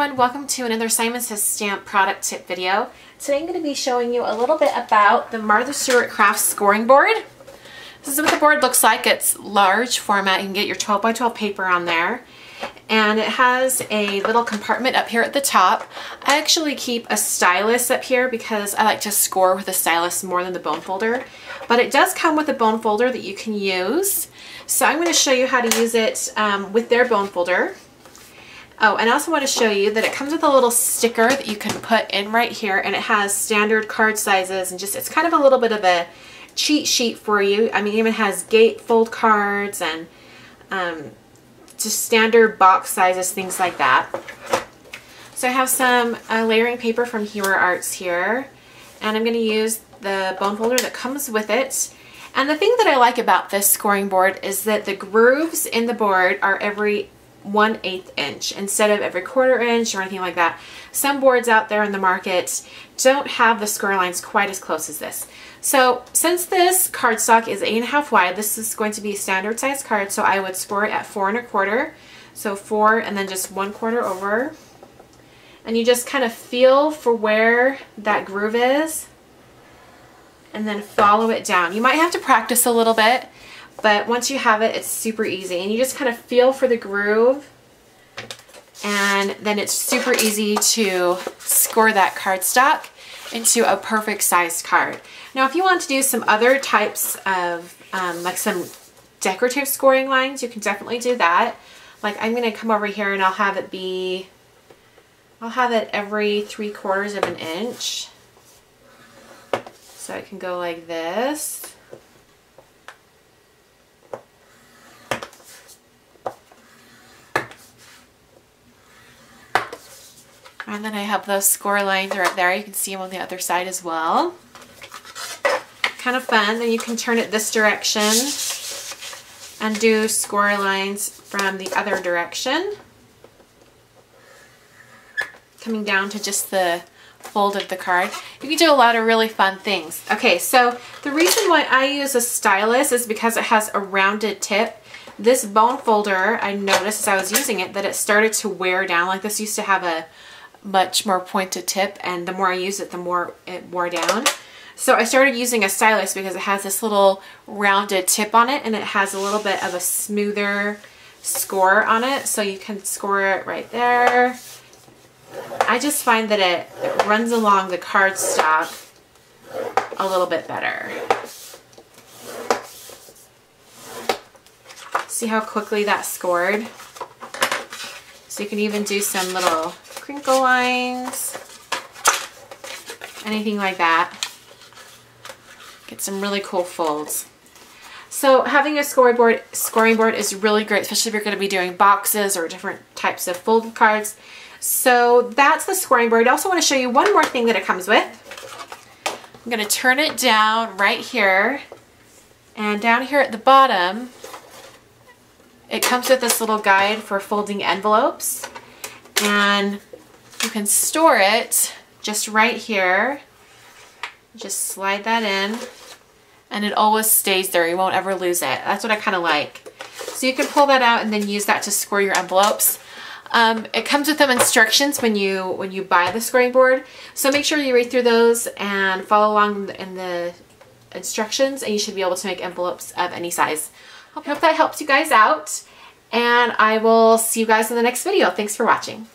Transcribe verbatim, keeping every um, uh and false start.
everyone, welcome to another Simon Says Stamp product tip video. Today I'm going to be showing you a little bit about the Martha Stewart Crafts Scoring Board. This is what the board looks like. It's large format. You can get your twelve by twelve paper on there. And it has a little compartment up here at the top. I actually keep a stylus up here because I like to score with a stylus more than the bone folder. But it does come with a bone folder that you can use. So I'm going to show you how to use it um, with their bone folder. Oh, and I also want to show you that it comes with a little sticker that you can put in right here, and it has standard card sizes and just, it's kind of a little bit of a cheat sheet for you. I mean, it even has gatefold cards and um, just standard box sizes, things like that. So I have some uh, layering paper from Hero Arts here, and I'm going to use the bone folder that comes with it. And the thing that I like about this scoring board is that the grooves in the board are every one eighth inch instead of every quarter inch or anything like that. Some boards out there in the market don't have the score lines quite as close as this. So since this cardstock is eight and a half wide, this is going to be a standard size card, so I would score it at four and a quarter. So four and then just one quarter over. And you just kind of feel for where that groove is and then follow it down. You might have to practice a little bit, but once you have it, it's super easy. And you just kind of feel for the groove, and then it's super easy to score that cardstock into a perfect sized card. Now, if you want to do some other types of, um, like some decorative scoring lines, you can definitely do that. Like, I'm gonna come over here and I'll have it be, I'll have it every three quarters of an inch. So I can go like this. And then I have those score lines right there. You can see them on the other side as well. Kind of fun. Then you can turn it this direction and do score lines from the other direction, coming down to just the fold of the card. You can do a lot of really fun things. Okay, so the reason why I use a stylus is because it has a rounded tip. This bone folder, I noticed as I was using it that it started to wear down. Like, this used to have a much more pointed tip, and the more I used it, the more it wore down. So I started using a stylus because it has this little rounded tip on it, and it has a little bit of a smoother score on it, so you can score it right there. I just find that it, it runs along the cardstock a little bit better. See how quickly that scored? So you can even do some little crinkle lines, anything like that. Get some really cool folds. So having a scoring board, scoring board is really great, especially if you're going to be doing boxes or different types of folded cards. So that's the scoring board. I also want to show you one more thing that it comes with. I'm going to turn it down right here, and down here at the bottom, it comes with this little guide for folding envelopes. And you can store it just right here. Just slide that in, and it always stays there. You won't ever lose it. That's what I kind of like. So you can pull that out and then use that to score your envelopes. Um, it comes with some instructions when you when you buy the scoring board. So make sure you read through those and follow along in the instructions, and you should be able to make envelopes of any size. I hope that helps you guys out, and I will see you guys in the next video. Thanks for watching.